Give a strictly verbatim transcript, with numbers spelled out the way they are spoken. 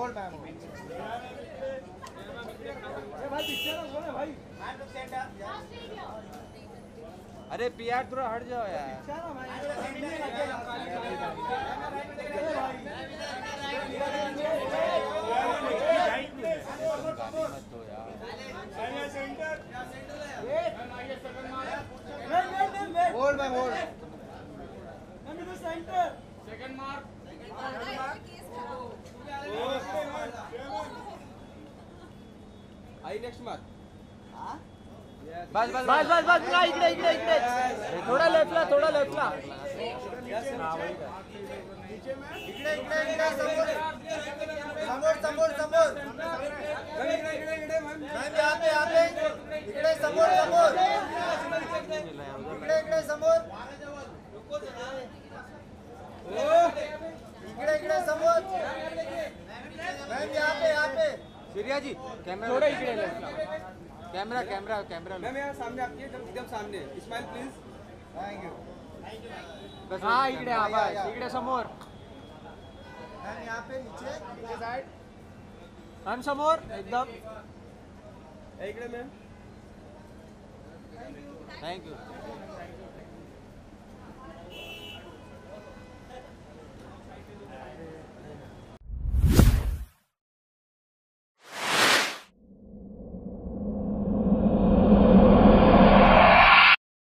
अरे पिया थोड़ा हट जाओ यार। Second mark second mark I next mark हां बस बस बस बस बस इकडे इकडे इकडे थोड़ा लेफ्टला थोड़ा लेफ्टला नीचे में इकडे इकडे इकडे समोर समोर समोर इकडे इकडे इकडे मैं यहां पे यहां पे इकडे समोर समोर इकडे इकडे समोर रुको जरा इकडे इकडे समोर मैम यहाँ पे यहाँ पे श्रिया जी कैमरा थोड़ा इकडे ले कैमरा कैमरा कैमरा मैम यहाँ सामने आपके एकदम सामने स्माइल प्लीज थैंक यू बस हाँ इकडे हाँ बस इकडे समोर मैम यहाँ पे नीचे नीचे साइड मैम समोर एकदम इकडे मैम थैंक यू